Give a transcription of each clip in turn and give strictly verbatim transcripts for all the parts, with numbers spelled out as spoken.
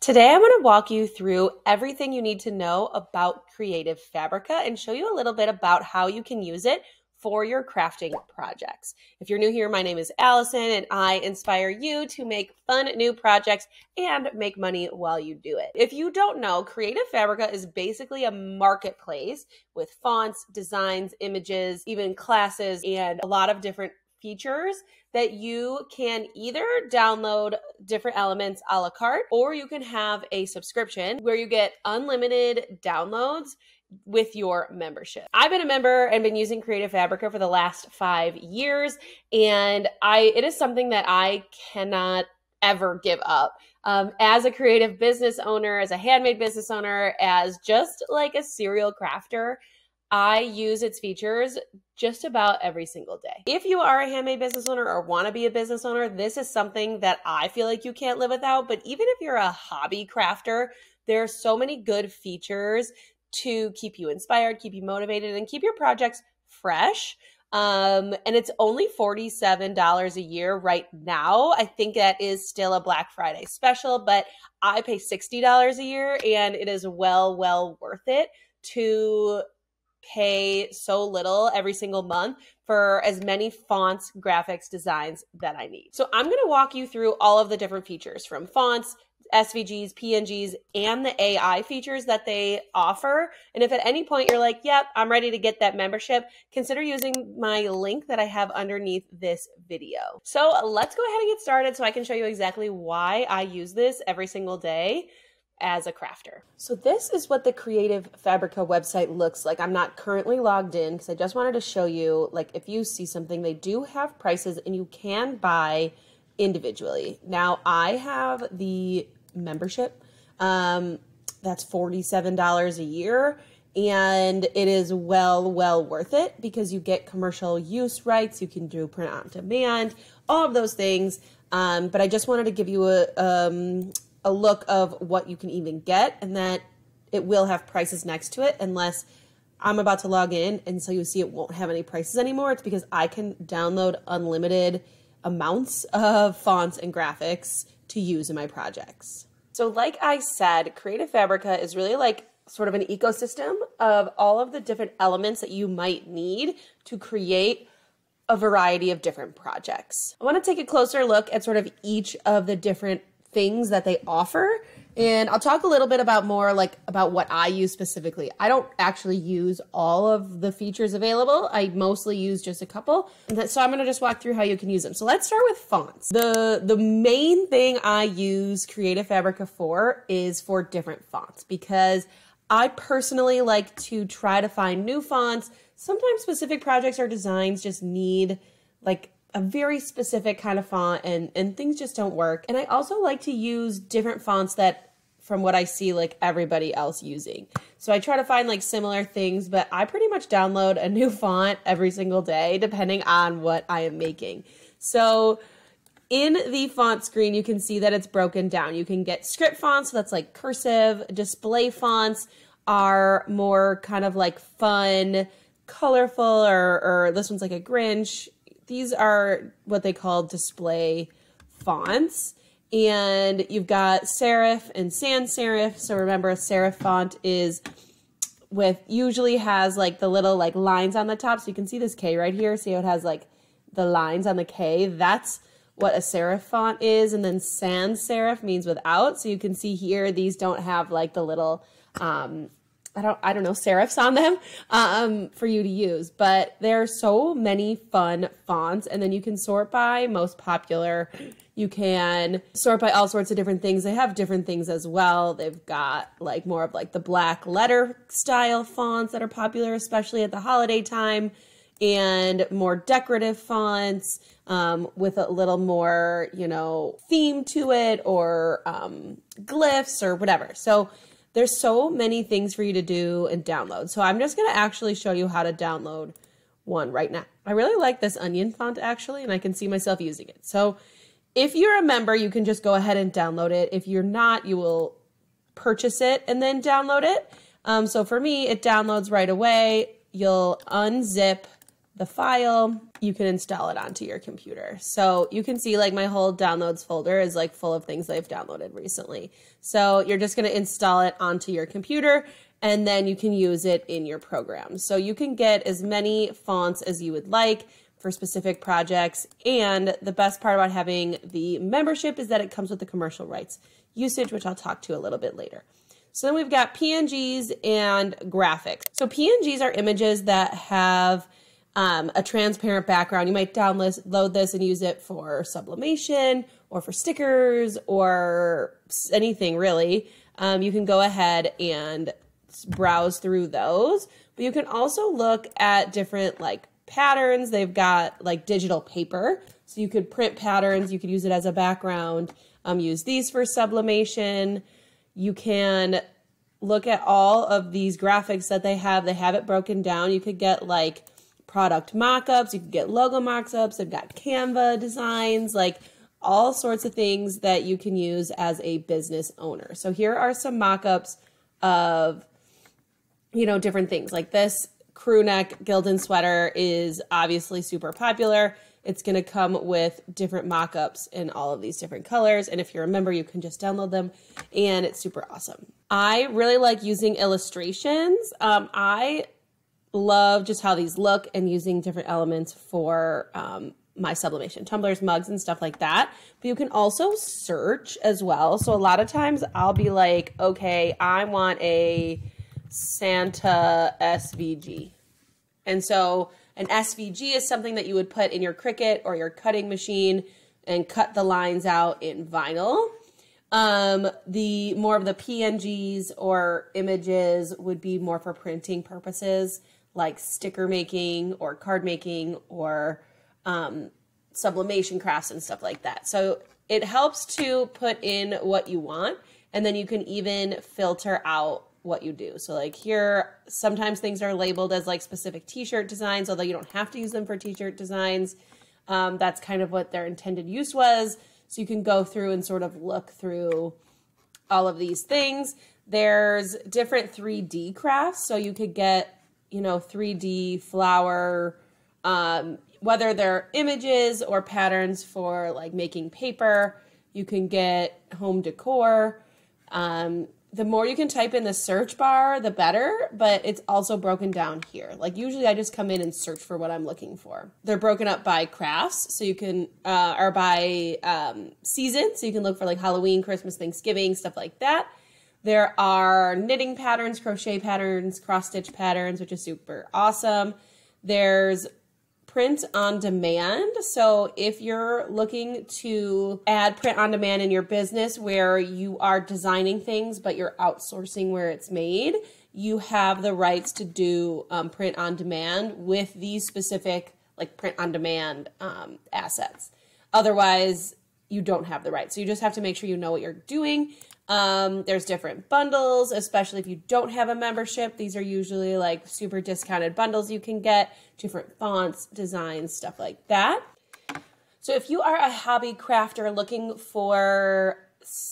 Today, I want to walk you through everything you need to know about Creative Fabrica and show you a little bit about how you can use it for your crafting projects. If you're new here, my name is Allison and I inspire you to make fun new projects and make money while you do it. If you don't know, Creative Fabrica is basically a marketplace with fonts, designs, images, even classes, and a lot of different features that you can either download different elements a la carte, or you can have a subscription where you get unlimited downloads with your membership. I've been a member and been using Creative Fabrica for the last five years, and I it is something that I cannot ever give up. Um, as a creative business owner, as a handmade business owner, as just like a serial crafter, I use its features just about every single day. If you are a handmade business owner or want to be a business owner, this is something that I feel like you can't live without. But even if you're a hobby crafter, there are so many good features to keep you inspired, keep you motivated, and keep your projects fresh. Um, and it's only forty-seven dollars a year right now. I think that is still a Black Friday special, but I pay sixty dollars a year, and it is well, well worth it to pay so little every single month for as many fonts, graphics, designs that I need. So I'm going to walk you through all of the different features, from fonts, S V Gs, P N Gs, and the A I features that they offer. And if at any point you're like, yep, I'm ready to get that membership, consider using my link that I have underneath this video. So let's go ahead and get started so I can show you exactly why I use this every single day as a crafter. So this is what the Creative Fabrica website looks like. I'm not currently logged in because I just wanted to show you, like, if you see something, they do have prices and you can buy individually. Now I have the membership. Um, that's forty-seven dollars a year, and it is well, well worth it because you get commercial use rights. You can do print on demand, all of those things. Um, but I just wanted to give you a, um, a look of what you can even get, and that it will have prices next to it unless I'm about to log in. And so you see it won't have any prices anymore. It's because I can download unlimited amounts of fonts and graphics to use in my projects. So like I said, Creative Fabrica is really like sort of an ecosystem of all of the different elements that you might need to create a variety of different projects. I want to take a closer look at sort of each of the different things that they offer. And I'll talk a little bit about more like about what I use specifically. I don't actually use all of the features available. I mostly use just a couple. So I'm gonna just walk through how you can use them. So let's start with fonts. The, the main thing I use Creative Fabrica for is for different fonts, because I personally like to try to find new fonts. Sometimes specific projects or designs just need like a very specific kind of font, and, and things just don't work. And I also like to use different fonts that, from what I see, like everybody else using. So I try to find like similar things, but I pretty much download a new font every single day, depending on what I am making. So in the font screen, you can see that it's broken down. You can get script fonts, so that's like cursive. Display fonts are more kind of like fun, colorful, or, or this one's like a Grinch. These are what they call display fonts, and you've got serif and sans serif. So remember, a serif font is with usually has like the little like lines on the top. So you can see this K right here. See how it has like the lines on the K? That's what a serif font is. And then sans serif means without. So you can see here, these don't have like the little, um, I don't, I don't know, serifs on them um, for you to use, but there are so many fun fonts. And then you can sort by most popular. You can sort by all sorts of different things. They have different things as well. They've got like more of like the black letter style fonts that are popular, especially at the holiday time, and more decorative fonts um, with a little more, you know, theme to it, or um, glyphs or whatever. So there's so many things for you to do and download. So I'm just gonna actually show you how to download one right now. I really like this onion font actually, and I can see myself using it. So if you're a member, you can just go ahead and download it. If you're not, you will purchase it and then download it. Um, so for me, it downloads right away. You'll unzip the file, you can install it onto your computer. So you can see like my whole downloads folder is like full of things I've downloaded recently. So you're just going to install it onto your computer and then you can use it in your program. So you can get as many fonts as you would like for specific projects. And the best part about having the membership is that it comes with the commercial rights usage, which I'll talk to a little bit later. So then we've got P N Gs and graphics. So P N Gs are images that have um, a transparent background. You might download this and use it for sublimation or for stickers or anything really. Um, you can go ahead and browse through those, but you can also look at different like patterns. They've got like digital paper. So you could print patterns. You could use it as a background. Um, use these for sublimation. You can look at all of these graphics that they have. They have it broken down. You could get like product mock-ups. You could get logo mock-ups. They've got Canva designs, like all sorts of things that you can use as a business owner. So here are some mock-ups of, you know, different things. Like this crew neck Gildan sweater is obviously super popular. It's going to come with different mock-ups in all of these different colors. And if you're a member, you can just download them and it's super awesome. I really like using illustrations. Um, I love just how these look and using different elements for um, my sublimation, tumblers, mugs, and stuff like that. But you can also search as well. So a lot of times I'll be like, okay, I want a Santa S V G. And so an S V G is something that you would put in your Cricut or your cutting machine and cut the lines out in vinyl. Um, the more of the P N Gs or images would be more for printing purposes, like sticker making or card making or um, sublimation crafts and stuff like that. So it helps to put in what you want, and then you can even filter out what you do. So like here, sometimes things are labeled as like specific t-shirt designs, although you don't have to use them for t-shirt designs. Um, that's kind of what their intended use was. So you can go through and sort of look through all of these things. There's different three D crafts. So you could get, you know, three D flower, um, whether they're images or patterns for like making paper. You can get home decor. Um, The more you can type in the search bar, the better, but it's also broken down here. Like usually I just come in and search for what I'm looking for. They're broken up by crafts, so you can, uh, or by um, season, so you can look for like Halloween, Christmas, Thanksgiving, stuff like that. There are knitting patterns, crochet patterns, cross-stitch patterns, which is super awesome. There's print on demand. So if you're looking to add print on demand in your business where you are designing things, but you're outsourcing where it's made, you have the rights to do um, print on demand with these specific like print on demand um, assets. Otherwise, you don't have the right. So you just have to make sure you know what you're doing. Um, there's different bundles, especially if you don't have a membership. These are usually like super discounted bundles you can get, different fonts, designs, stuff like that. So if you are a hobby crafter looking for,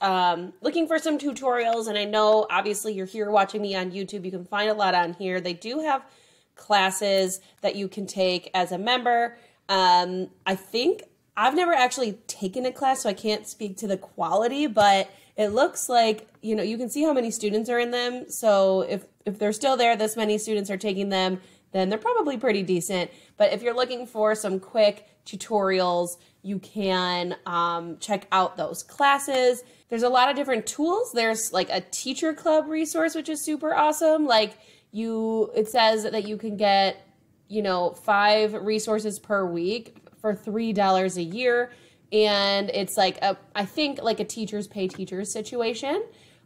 um, looking for some tutorials, and I know obviously you're here watching me on YouTube, you can find a lot on here. They do have classes that you can take as a member. Um, I think I've never actually taken a class, so I can't speak to the quality, but it looks like, you know, you can see how many students are in them. So if, if they're still there, this many students are taking them, then they're probably pretty decent. But if you're looking for some quick tutorials, you can um, check out those classes. There's a lot of different tools. There's like a teacher club resource, which is super awesome. Like you, it says that you can get, you know, five resources per week for three dollars a year. And it's like, a, I think like a teachers pay teachers situation.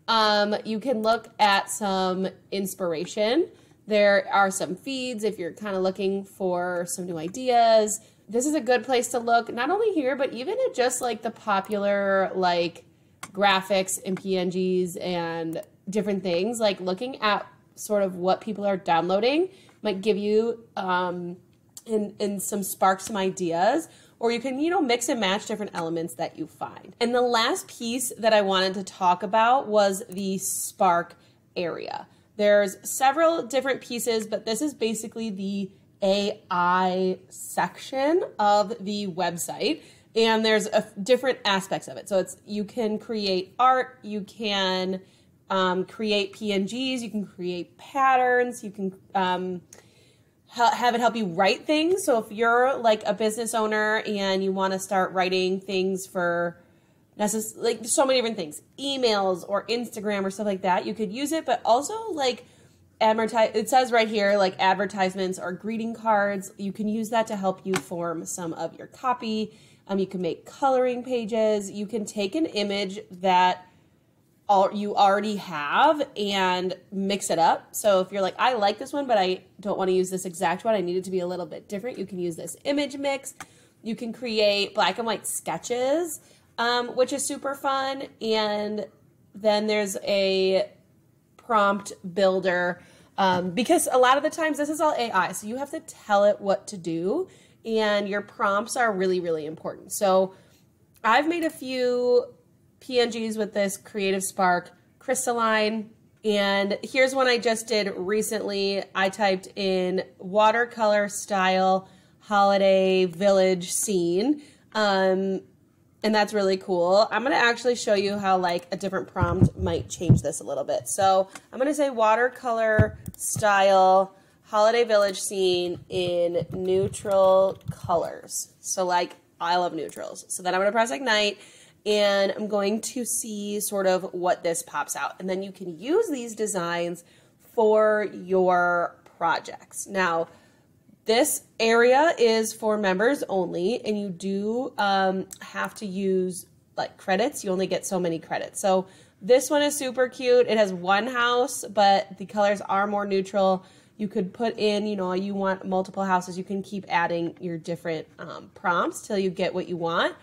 Um, you can look at some inspiration. There are some feeds if you're kind of looking for some new ideas. This is a good place to look, not only here, but even at just like the popular like graphics and P N Gs and different things. Like looking at sort of what people are downloading might give you um, in, in some sparks some ideas. Or you can, you know, mix and match different elements that you find. And the last piece that I wanted to talk about was the spark area. There's several different pieces, but this is basically the A I section of the website, and there's a different aspects of it. So it's, you can create art, you can um, create P N Gs, you can create patterns, you can um, ha have it help you write things. So if you're like a business owner and you want to start writing things for necess like so many different things, emails or Instagram or stuff like that, you could use it. But also like, Advertise, it says right here, like advertisements or greeting cards. You can use that to help you form some of your copy. Um, you can make coloring pages. You can take an image that all, you already have and mix it up. So if you're like, I like this one, but I don't want to use this exact one, I need it to be a little bit different, you can use this image mix. You can create black and white sketches, um, which is super fun. And then there's a prompt builder, um, because a lot of the times this is all A I, so you have to tell it what to do, and your prompts are really, really important. So I've made a few P N Gs with this Creative Spark crystalline, and here's one I just did recently. I typed in watercolor style holiday village scene, um, and that's really cool. I'm gonna actually show you how like a different prompt might change this a little bit. So I'm gonna say watercolor style holiday village scene in neutral colors. So like, I love neutrals. So then I'm gonna press ignite, and I'm going to see sort of what this pops out. And then you can use these designs for your projects. Now, this area is for members only, and you do um, have to use like credits. You only get so many credits. So this one is super cute. It has one house, but the colors are more neutral. You could put in, you know, you want multiple houses. You can keep adding your different um, prompts till you get what you want.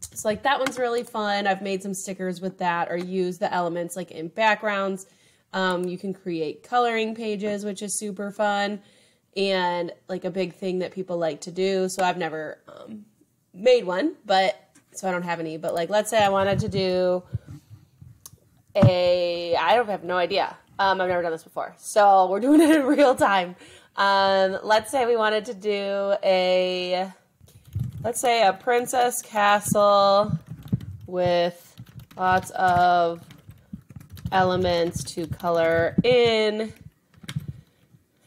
So like that one's really fun. I've made some stickers with that, or use the elements like in backgrounds. Um, you can create coloring pages, which is super fun, and like a big thing that people like to do. So I've never um, made one, but so I don't have any, but like, let's say I wanted to do a, I don't have no idea. Um, I've never done this before, so we're doing it in real time. Um, let's say we wanted to do a, let's say a princess castle with lots of elements to color in,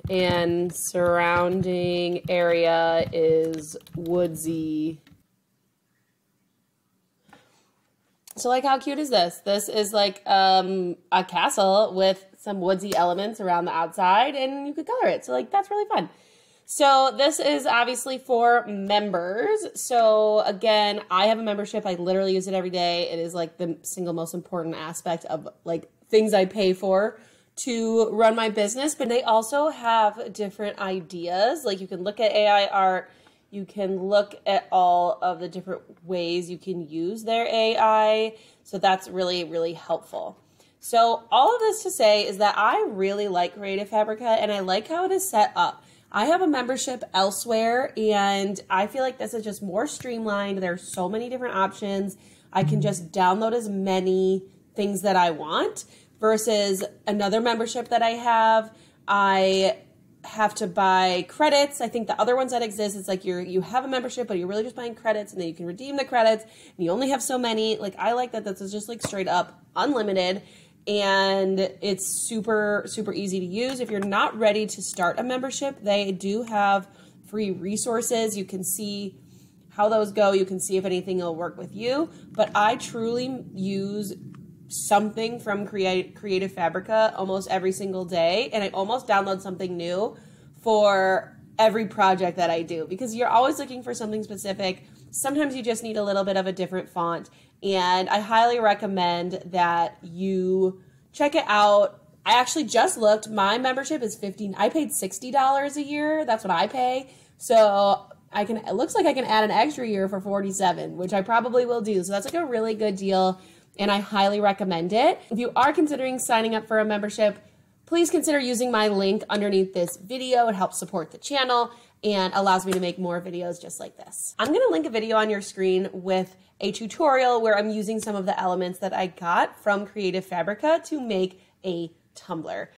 and surrounding area is woodsy. So like, how cute is this? This is like um, a castle with some woodsy elements around the outside, and you could color it. So like, that's really fun. So this is obviously for members. So again, I have a membership. I literally use it every day. It is like the single most important aspect of like things I pay for to run my business, but they also have different ideas. Like you can look at A I art, you can look at all of the different ways you can use their A I. So that's really, really helpful. So all of this to say is that I really like Creative Fabrica, and I like how it is set up. I have a membership elsewhere, and I feel like this is just more streamlined. There are so many different options. I can just download as many things that I want. Versus another membership that I have, I have to buy credits. I think the other ones that exist, it's like you're, you have a membership, but you're really just buying credits, and then you can redeem the credits, and you only have so many. Like, I like that this is just like straight up unlimited, and it's super, super easy to use. If you're not ready to start a membership, they do have free resources. You can see how those go. You can see if anything will work with you, but I truly use something from Creative Fabrica almost every single day, and I almost download something new for every project that I do, because you're always looking for something specific. Sometimes you just need a little bit of a different font, and I highly recommend that you check it out. I actually just looked. My membership is fifteen dollars. I paid sixty dollars a year. That's what I pay. So I can, it looks like I can add an extra year for forty-seven dollars, which I probably will do. So that's like a really good deal, and I highly recommend it. If you are considering signing up for a membership, please consider using my link underneath this video. It helps support the channel and allows me to make more videos just like this. I'm gonna link a video on your screen with a tutorial where I'm using some of the elements that I got from Creative Fabrica to make a tumbler.